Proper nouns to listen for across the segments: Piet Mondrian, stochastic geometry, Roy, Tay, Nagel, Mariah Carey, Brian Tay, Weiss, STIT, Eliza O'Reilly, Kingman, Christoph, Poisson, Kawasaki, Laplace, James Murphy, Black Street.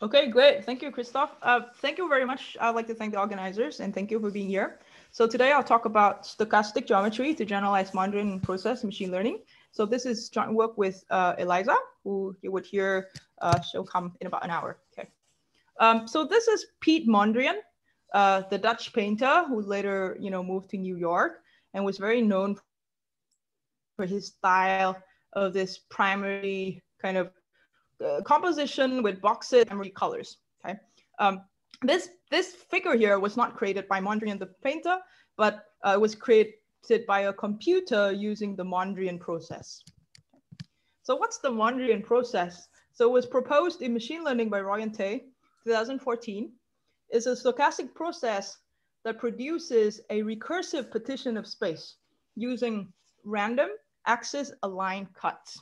Okay, great. Thank you, Christoph. Thank you very much. I'd like to thank the organizers and thank you for being here. So today I'll talk about stochastic geometry to generalize Mondrian process machine learning. So this is joint work with Eliza, who you would hear, she'll come in about an hour. Okay. So this is Piet Mondrian, the Dutch painter who later, moved to New York and was very known for his style of this primary kind of composition with boxes and colors. Okay, this figure here was not created by Mondrian the painter, but it was created by a computer using the Mondrian process. So what's the Mondrian process? So it was proposed in machine learning by Roy and Tay, 2014. It's a stochastic process that produces a recursive partition of space using random axis aligned cuts.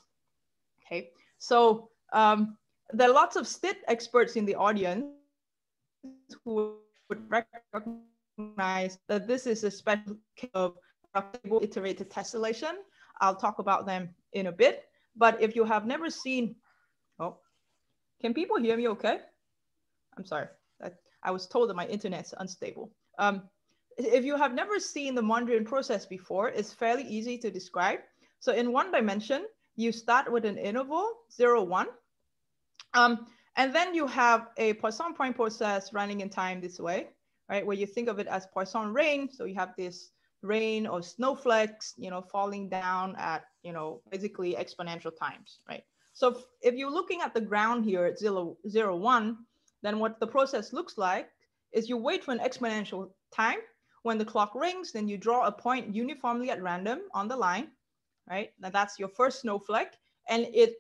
Okay, so there are lots of STIT experts in the audience who would recognize that this is a special case of iterated tessellation. I'll talk about them in a bit. But if you have never seen, oh, can people hear me okay? I'm sorry, I was told that my internet's unstable. If you have never seen the Mondrian process before, it's fairly easy to describe. So in one dimension, you start with an interval 0, 1. And then you have a Poisson point process running in time this way, right? Where you think of it as Poisson rain. So you have this rain or snowflakes, falling down at, basically exponential times, right? So if you're looking at the ground here at 0, 0, 1, then what the process looks like is you wait for an exponential time. When the clock rings, then you draw a point uniformly at random on the line, right? Now that's your first snowflake, and it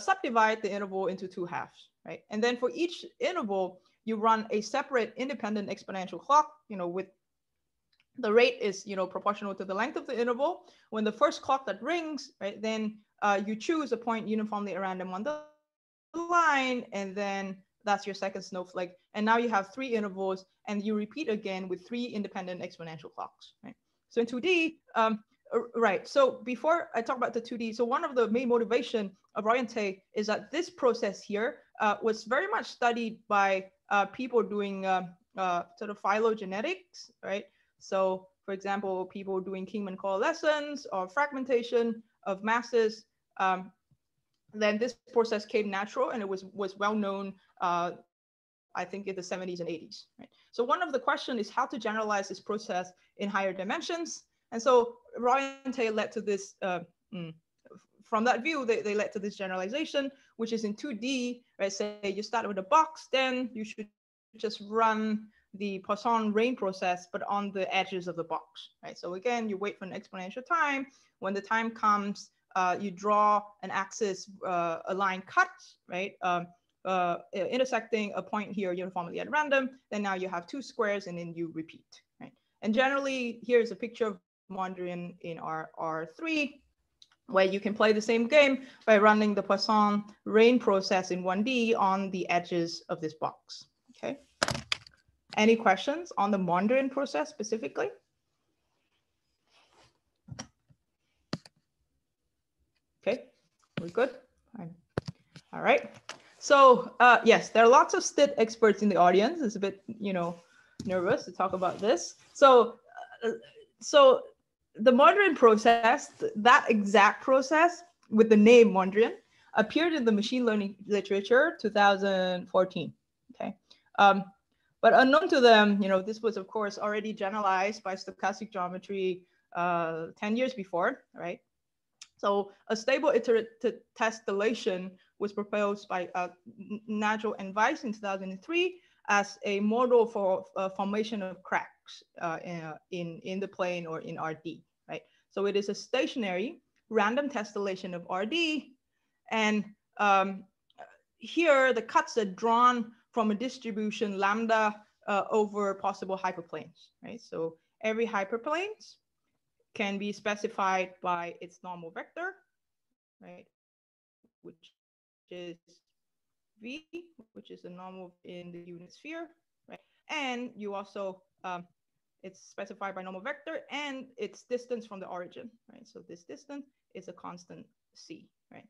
subdivide the interval into 2 halves, right? And then for each interval, you run a separate independent exponential clock, with the rate is, proportional to the length of the interval. When the first clock that rings, right, then you choose a point uniformly at random on the line, and then that's your second snowflake. And now you have 3 intervals, and you repeat again with 3 independent exponential clocks, right? So in 2D, right, so before I talk about the 2D, so one of the main motivation of Roy and Tay is that this process here was very much studied by people doing sort of phylogenetics, right? So for example, people doing Kingman coalescence or fragmentation of masses, then this process came natural and it was well known, I think in the 70s and 80s, right? So one of the question is how to generalize this process in higher dimensions. And so Roy and Tay led to this, from that view, they led to this generalization, which is in 2D, right? Say you start with a box, then you should just run the Poisson rain process, but on the edges of the box, right? So again, you wait for an exponential time. When the time comes, you draw an axis aligned cut, right? Intersecting a point here uniformly at random. Then now you have 2 squares and then you repeat, right? And generally, here's a picture of Mondrian in R3, where you can play the same game by running the Poisson rain process in 1D on the edges of this box. Okay. Any questions on the Mondrian process specifically? Okay, we're good. All right. So yes, there are lots of STIT experts in the audience. It's a bit, nervous to talk about this. So, the Mondrian process, that exact process with the name Mondrian, appeared in the machine learning literature 2014. Okay, but unknown to them, this was of course already generalized by stochastic geometry 10 years before, right? So a stable iterated tessellation was proposed by Nagel and Weiss in 2003 as a model for formation of cracks in the plane or in RD, right? So it is a stationary random tessellation of RD. And here the cuts are drawn from a distribution lambda over possible hyperplanes, right? So every hyperplane can be specified by its normal vector, right? Which is V, which is the normal in the unit sphere, right? And you also, it's specified by normal vector and its distance from the origin, right? So this distance is a constant C, right?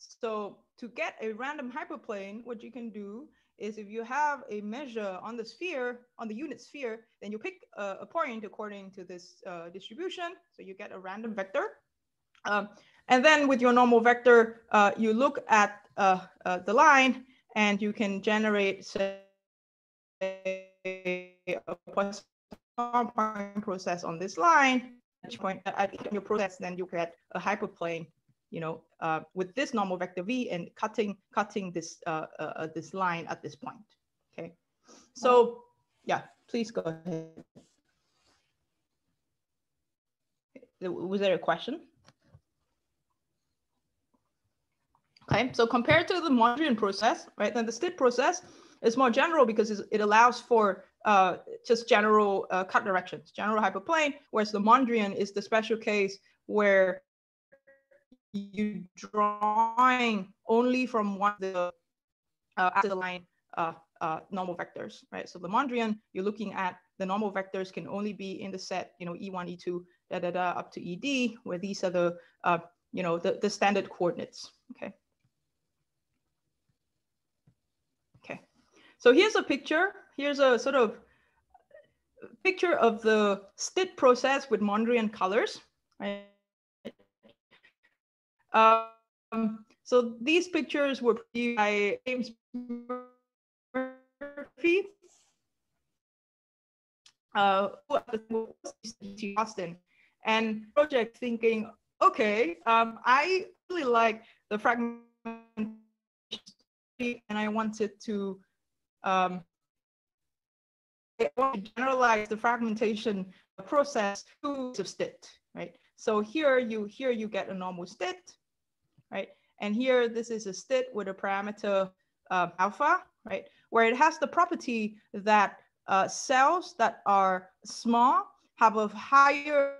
So to get a random hyperplane, what you can do is if you have a measure on the sphere, on the unit sphere, then you pick a point according to this distribution. So you get a random vector. And then with your normal vector, you look at the line and you can generate, say, a Poisson point process on this line. Each point at your process, then you get a hyperplane, you know, with this normal vector v and cutting this this line at this point. Okay, so yeah, please go ahead. Was there a question? Okay, so compared to the Mondrian process, right? Then the STIT process is more general because it allows for just general cut directions, general hyperplane, whereas the Mondrian is the special case where you're drawing only from one of the line normal vectors, right? So the Mondrian, you're looking at the normal vectors can only be in the set, you know, E1, E2, da da da, up to ED, where these are the, you know, the standard coordinates, okay? Okay, so here's a picture. Here's a sort of picture of the STIT process with Mondrian colors. Right? So these pictures were produced by James Murphy, who was in Austin, and project thinking, okay, I really like the fragmentation, and I wanted to. I want to generalize the fragmentation process to STIT, right? So here you get a normal STIT, right? And here this is a STIT with a parameter alpha, right? Where it has the property that cells that are small have a higher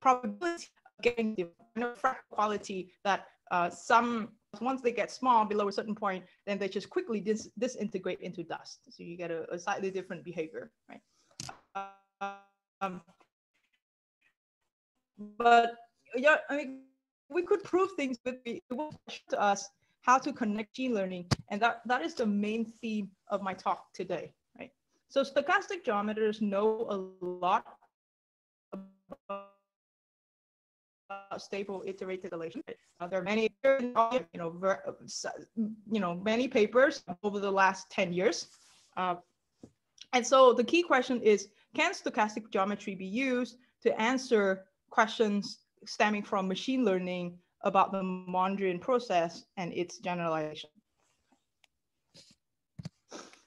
probability of getting the fractal quality that some once they get small below a certain point, then they just quickly disintegrate into dust. So you get a slightly different behavior, right? But yeah, I mean, we could prove things, but it will show us how to connect machine learning. And that is the main theme of my talk today, right? So stochastic geometers know a lot about stable iterated relation. There are many, many papers over the last 10 years. And so the key question is, can stochastic geometry be used to answer questions stemming from machine learning about the Mondrian process and its generalization?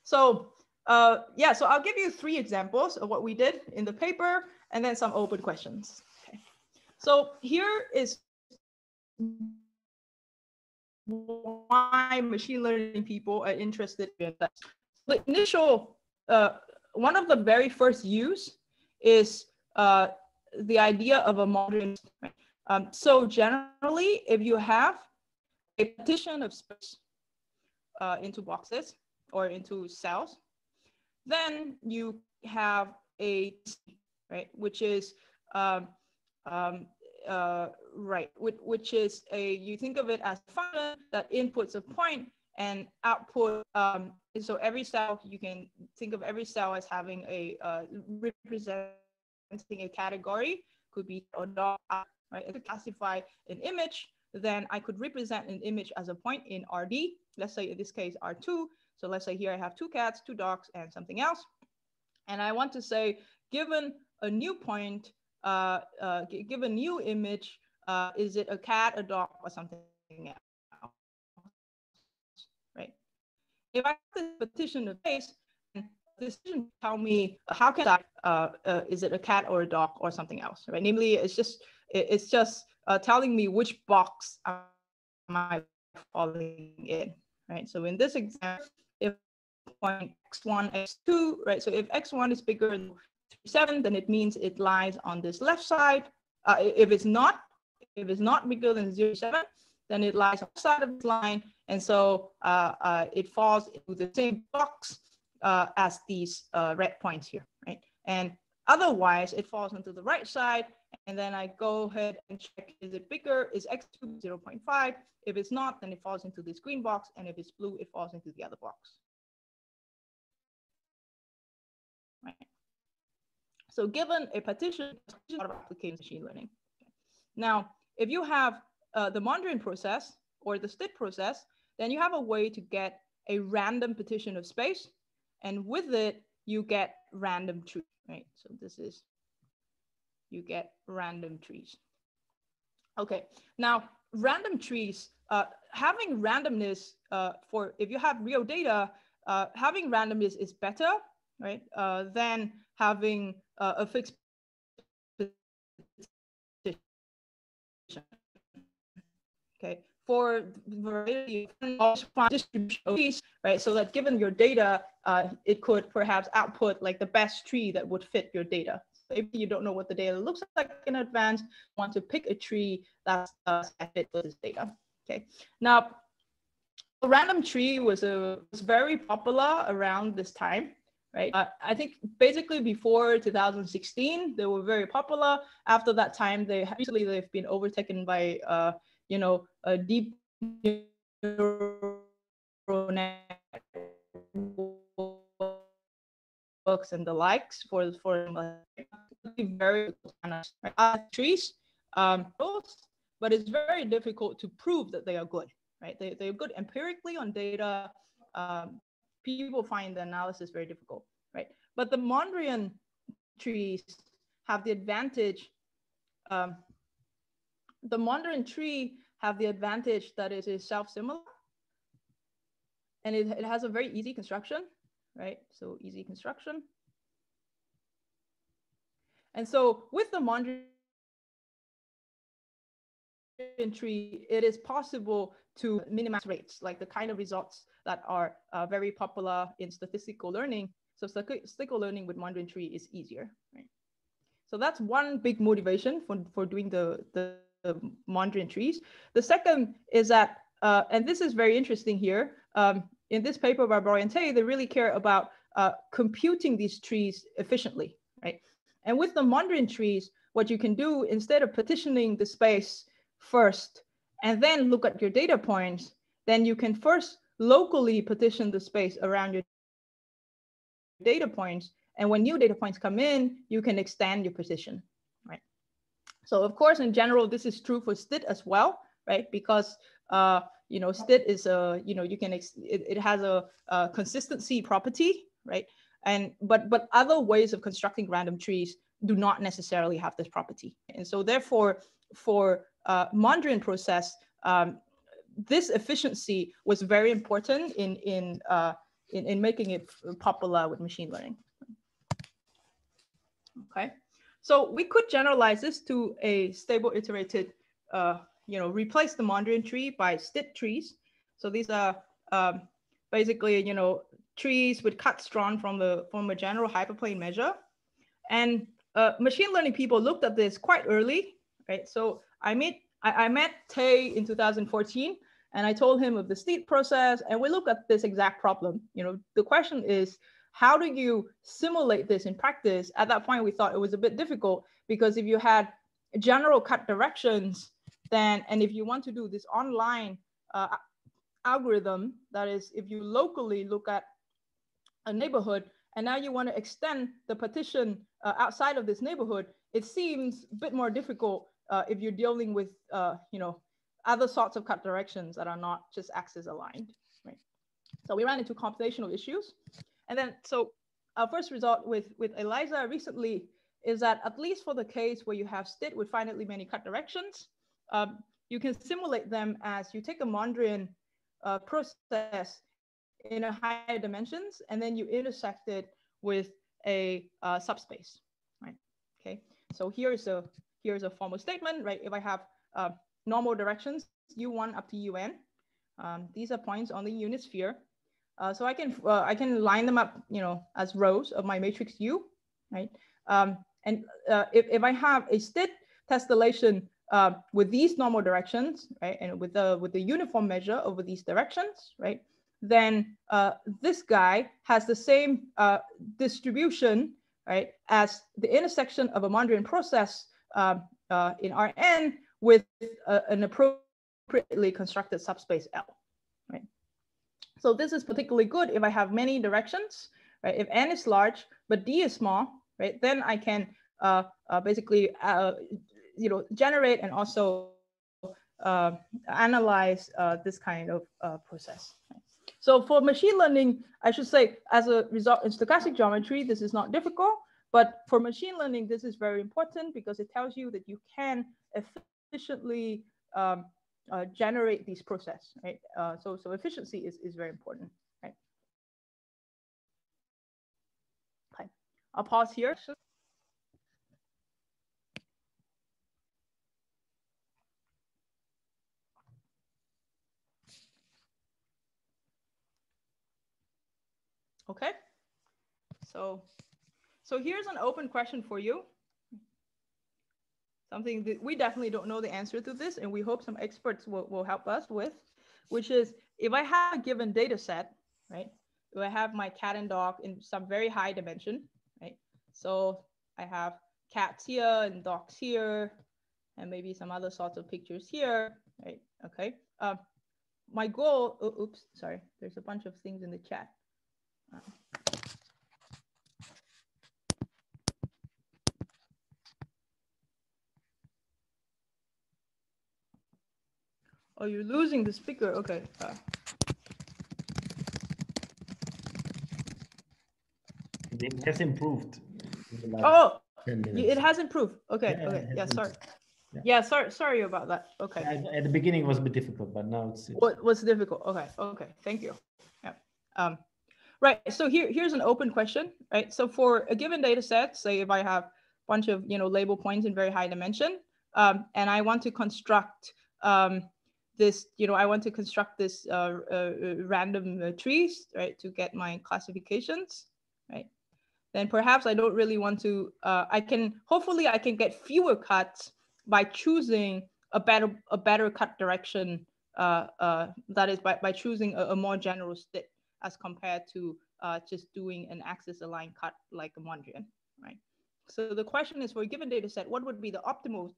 So yeah, so I'll give you 3 examples of what we did in the paper and then some open questions. So here is why machine learning people are interested in that. The initial, one of the very first use is the idea of a Mondrian. So generally, if you have a partition of space into boxes or into cells, then you have a, right, which is, right, which is a, you think of it as a function that inputs a point and output, so every cell, you can think of every cell as having a, representing a category, could be or not, right? If I classify an image, then I could represent an image as a point in RD, let's say in this case R2, so let's say here I have 2 cats, 2 dogs, and something else, and I want to say, given a new point, give a new image, is it a cat, a dog, or something else, right? If I have this partition of space, this doesn't tell me how can I, is it a cat or a dog or something else, right? Namely, it's just telling me which box am I falling in, right? So in this example, if point x1, x2, right? So if x1 is bigger than 7, then it means it lies on this left side. If it's not bigger than 0.7, then it lies on the side of the line, and so it falls into the same box as these red points here, right? And Otherwise, it falls onto the right side, and then I go ahead and check, is it bigger? Is X 0.5? If it's not, then it falls into this green box, and if it's blue, it falls into the other box. Right. So given a partition of application machine learning. Now, if you have the Mondrian process or the STIT process, then you have a way to get a random partition of space, and with it, you get random trees, right? So this is, you get random trees. Okay, now random trees, having randomness for, if you have real data, having randomness is better, right? Than having a fixed partition, okay? For variety of distribution, right? So that given your data, it could perhaps output like the best tree that would fit your data. So if you don't know what the data looks like in advance, you want to pick a tree that's fit for this data. Okay. Now, a random tree was very popular around this time, right? I think basically before 2016, they were very popular. After that time, they've been overtaken by you know, a deep neural networks and the likes for very trees, but it's very difficult to prove that they are good, right? They're good empirically on data. People find the analysis very difficult, right? But the Mondrian trees have the advantage. The Mondrian tree have the advantage that it is self-similar, and it has a very easy construction, right? So easy construction. And so with the Mondrian tree, it is possible to minimize rates, like the kind of results that are very popular in statistical learning. So statistical learning with Mondrian tree is easier, right? So that's one big motivation for doing the Mondrian trees. The second is that, and this is very interesting here, in this paper by Brian Tay, they really care about computing these trees efficiently, right? And with the Mondrian trees, what you can do instead of partitioning the space first and then look at your data points, then you can first locally partition the space around your data points. And when new data points come in, you can extend your partition. So of course, in general, this is true for STIT as well, right? Because you know, STIT is a, you know, you can it has a consistency property, right? And but other ways of constructing random trees do not necessarily have this property, and so therefore, for Mondrian process, this efficiency was very important in making it popular with machine learning. Okay. So we could generalize this to a stable iterated, you know, replace the Mondrian tree by STIT trees. So these are basically, you know, trees with cuts drawn from a general hyperplane measure. And machine learning people looked at this quite early, right? So I met Tay in 2014, and I told him of the STIT process, and we looked at this exact problem. You know, the question is, how do you simulate this in practice? At that point, we thought it was a bit difficult because if you had general cut directions, then, and if you want to do this online algorithm, that is, if you locally look at a neighborhood and now you want to extend the partition outside of this neighborhood, it seems a bit more difficult if you're dealing with, you know, other sorts of cut directions that are not just axis aligned, right? So we ran into computational issues. And then, so our first result with Eliza recently is that at least for the case where you have STIT with finitely many cut directions, you can simulate them as you take a Mondrian process in a higher dimensions, and then you intersect it with a subspace, right? Okay, so here's a formal statement, right? If I have normal directions, U1 up to UN, these are points on the unit sphere. So I can line them up, you know, as rows of my matrix U, right? If I have a STIT tessellation with these normal directions, right, and with the uniform measure over these directions, right, then this guy has the same distribution right, as the intersection of a Mondrian process in Rn with an appropriately constructed subspace L, right? So this is particularly good if I have many directions, right? If N is large, but D is small, right? Then I can basically, you know, generate and also analyze this kind of process. Right? So for machine learning, I should say, as a result in stochastic geometry, this is not difficult. But for machine learning, this is very important because it tells you that you can efficiently generate these processes, right? So efficiency is very important, right? Okay, I'll pause here. Okay, so here's an open question for you. Something that we definitely don't know the answer to this, and we hope some experts will help us with, which is if I have a given data set, right? Do I have my cat and dog in some very high dimension, right? So I have cats here and dogs here, and maybe some other sorts of pictures here, right? Okay. My goal. Oh, oops, sorry. There's a bunch of things in the chat. Oh, you're losing the speaker. Okay. It has improved. Oh, it has improved. Okay. Yeah, okay. Yeah. Sorry. Yeah. Sorry about that. Okay. At the beginning, it was a bit difficult, but now it's. What was difficult? Okay. Okay. Thank you. Yeah. Right. So here's an open question, right? So for a given data set, say if I have a bunch of, you know, label points in very high dimension, and I want to construct this, you know, I want to construct this random trees, right, to get my classifications, right? Then perhaps I don't really want to, hopefully I can get fewer cuts by choosing a better cut direction, that is by choosing a more general STIT, as compared to just doing an axis aligned cut like a Mondrian, right? So the question is, for a given data set, what would be the optimal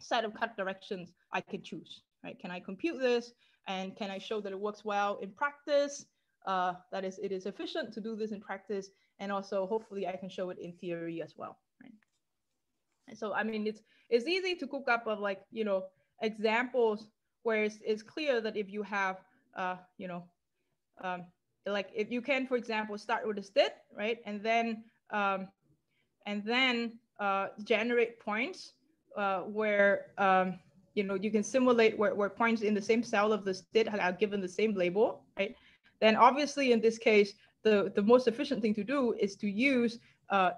set of cut directions I could choose, right? Can I compute this? And can I show that it works well in practice? That is, it is efficient to do this in practice. And also hopefully I can show it in theory as well, right? And so, I mean, it's easy to cook up of, like, you know, examples where it's clear that if you have, you know, like if you can, for example, start with a STIT, right, and then generate points where you know, you can simulate where points in the same cell of the STIT are given the same label, right? Then obviously in this case, the most efficient thing to do is to use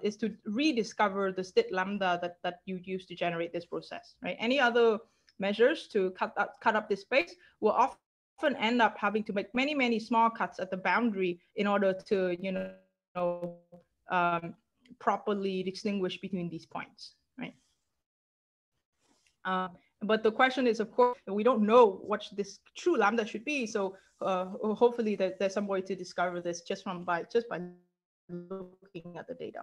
is to rediscover the STIT lambda that you use to generate this process, right? Any other measures to cut up this space will often end up having to make many small cuts at the boundary in order to, you know, properly distinguish between these points, right? But the question is, of course, we don't know what this true lambda should be. So hopefully there's some way to discover this just by looking at the data.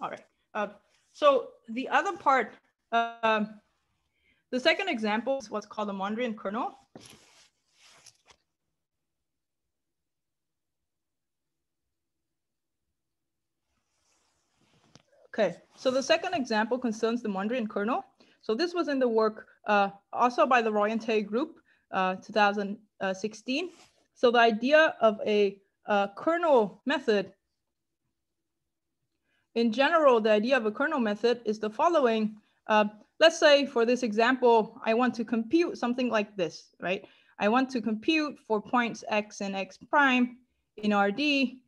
All right. So the other part. The second example is what's called a Mondrian kernel. Okay, so the second example concerns the Mondrian kernel. So this was in the work also by the Roy and Tay group, 2016. So the idea of a kernel method, in general, the idea of a kernel method is the following. Let's say for this example, I want to compute something like this, right? I want to compute for points x and x prime in RD.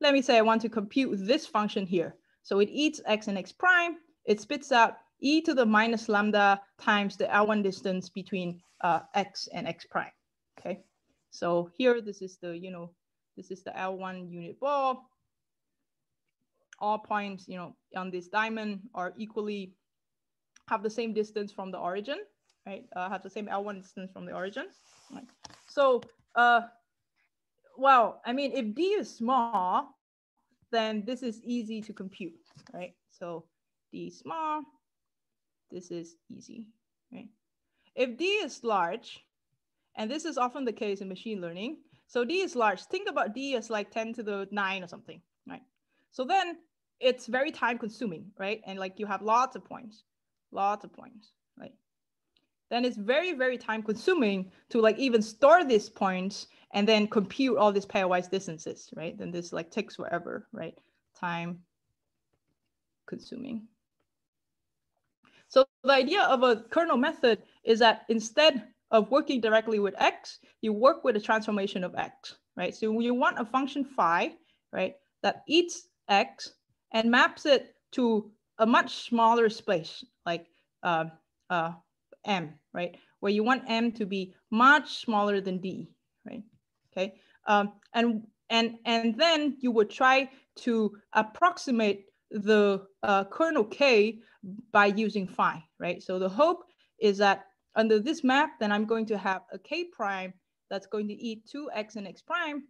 Let me say I want to compute this function here. So it eats x and x prime. It spits out e to the minus lambda times the L1 distance between x and x prime, okay? So here, this is the, you know, this is the L1 unit ball. All points, you know, on this diamond are equally have the same distance from the origin, right? Have the same L1 distance from the origin. Right. So, well, I mean, if D is small, then this is easy to compute, right? So D is small, this is easy, right? If D is large, and this is often the case in machine learning, so D is large, think about D as like 10^9 or something, right? So then it's very time consuming, right? And like you have lots of points, right? Then it's very, very time consuming to like even store these points and then compute all these pairwise distances, right? Then this like takes forever, right? Time consuming. So the idea of a kernel method is that instead of working directly with X, you work with a transformation of X, right? So when you want a function phi, right, that eats X and maps it to a much smaller space, like M, right? Where you want M to be much smaller than D, right? Okay, and then you would try to approximate the kernel K by using phi, right? So the hope is that under this map, then I'm going to have a K prime that's going to eat 2X and X prime,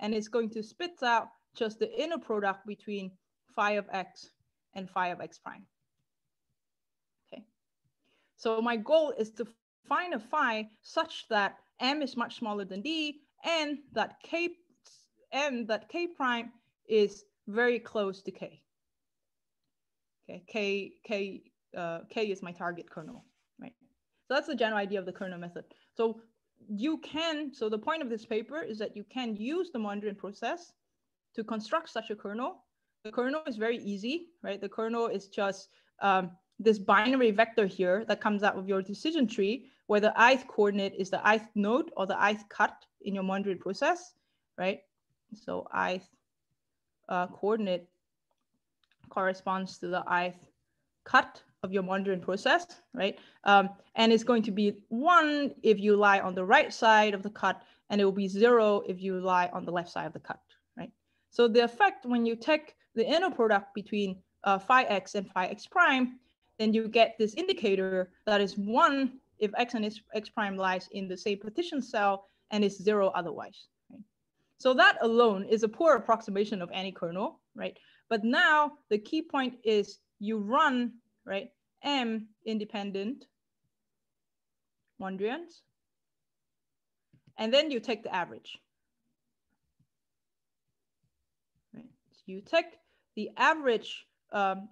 and it's going to spit out just the inner product between phi of X and phi of X prime. Okay, so my goal is to find a phi such that M is much smaller than D, and that K prime is very close to K. Okay, K is my target kernel, right? So that's the general idea of the kernel method. So you can, so the point of this paper is that you can use the Mondrian process to construct such a kernel. The kernel is very easy, right? The kernel is just this binary vector here that comes out of your decision tree, where the ith coordinate is the ith node or the ith cut in your Mondrian process, right? So ith coordinate corresponds to the ith cut of your Mondrian process, right? And it's going to be 1 if you lie on the right side of the cut, and it will be 0 if you lie on the left side of the cut, right? So the effect when you take the inner product between phi x and phi x prime, then you get this indicator that is 1 if x and x prime lies in the same partition cell, and is 0 otherwise, right? So that alone is a poor approximation of any kernel, right? But now the key point is you run, right, M independent Mondrians, and then you take the average. Right? So you take the average.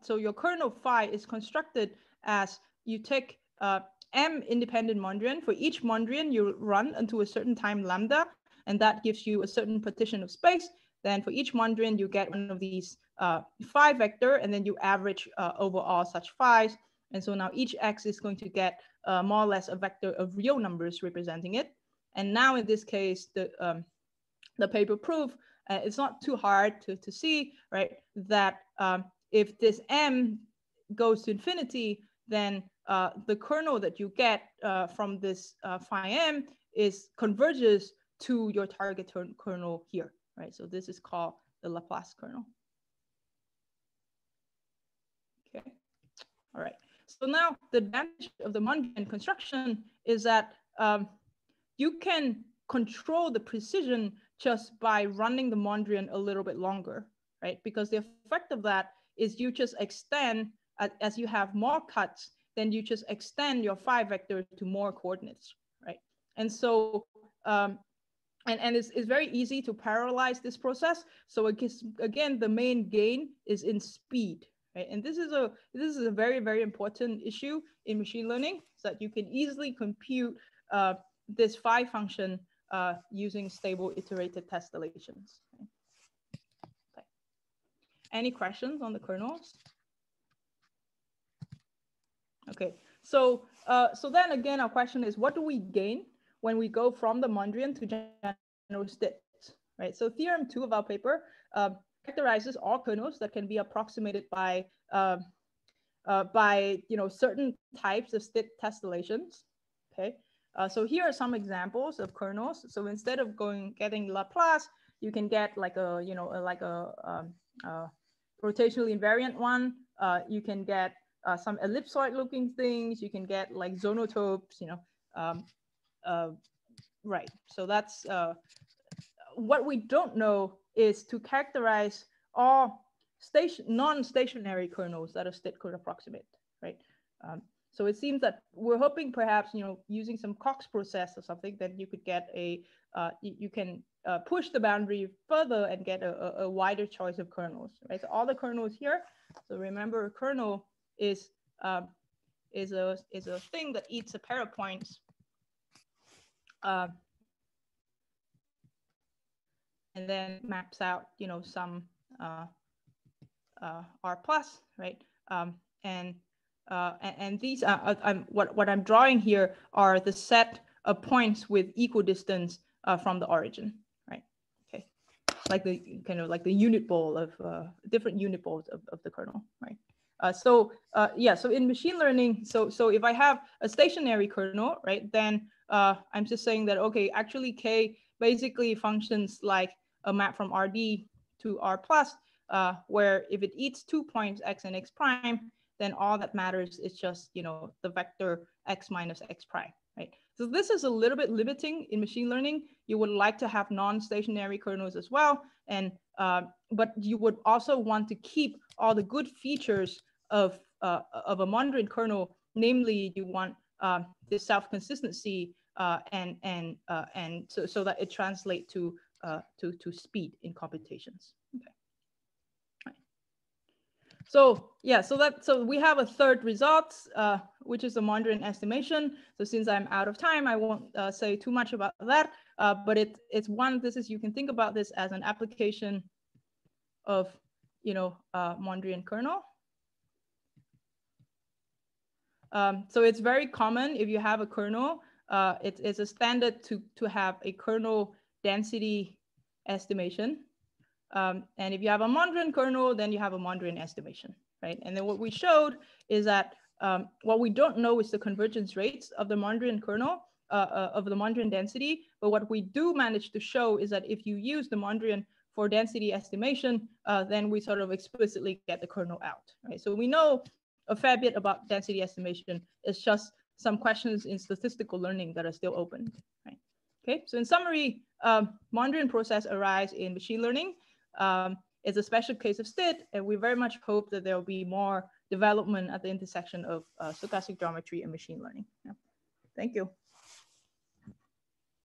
So your kernel phi is constructed as you take M independent Mondrian. For each Mondrian, you run until a certain time lambda, and that gives you a certain partition of space. Then for each Mondrian, you get one of these phi vector, and then you average over all such phi's. And so now each x is going to get more or less a vector of real numbers representing it. And now in this case, the paper proof, it's not too hard to see, right? That if this M goes to infinity, then the kernel that you get from this phi M is converges to your target kernel here, right? So this is called the Laplace kernel. Okay, all right. So now the advantage of the Mondrian construction is that you can control the precision just by running the Mondrian a little bit longer, right? Because the effect of that is you just extend, as you have more cuts, then you just extend your phi vector to more coordinates, right? And so, and it's very easy to parallelize this process. So it gives, again, the main gain is in speed, right? And this is a very, very important issue in machine learning, so that you can easily compute this phi function using stable iterated tessellations. Okay. Okay. Any questions on the kernels? Okay, so so then again, our question is, what do we gain when we go from the Mondrian to general STIT, right? So theorem 2 of our paper characterizes all kernels that can be approximated by certain types of STIT tessellations. Okay, so here are some examples of kernels. So instead of getting Laplace, you can get like a rotationally invariant one. You can get some ellipsoid-looking things. You can get like zonotopes. Right. So that's what we don't know is to characterize are non-stationary kernels that a STIT could approximate, right? So it seems that we're hoping perhaps, you know, using some Cox process or something, that you could get a, you can push the boundary further and get a wider choice of kernels, right? So all the kernels here. So remember, a kernel is a thing that eats a pair of points. And then maps out, you know, some R plus, right? And these are, what I'm drawing here are the set of points with equal distance from the origin, right? Okay, like the kind of like the unit ball of different unit balls of the kernel, right? Yeah, so in machine learning, so if I have a stationary kernel, right, then I'm just saying that, okay, actually K basically functions like a map from RD to R plus, where if it eats 2 points, X and X prime, then all that matters is just, you know, the vector X minus X prime, right? So this is a little bit limiting in machine learning. You would like to have non-stationary kernels as well. And, but you would also want to keep all the good features of a Mondrian kernel. Namely, you want this self-consistency and so that it translates to speed in computations. Okay. So yeah, so we have a third result, which is a Mondrian estimation. So since I'm out of time, I won't say too much about that. But it's one. This is, you can think about this as an application of, you know, Mondrian kernel. So it's very common if you have a kernel. It's a standard to have a kernel density estimation. And if you have a Mondrian kernel, then you have a Mondrian estimation, right? And then what we showed is that what we don't know is the convergence rates of the Mondrian kernel, of the Mondrian density. But what we do manage to show is that if you use the Mondrian for density estimation, then we sort of explicitly get the kernel out, right? So we know a fair bit about density estimation. It's just some questions in statistical learning that are still open, right? Okay, so in summary, Mondrian process arise in machine learning. It's a special case of STIT, and we very much hope that there will be more development at the intersection of stochastic geometry and machine learning. Yeah. Thank you.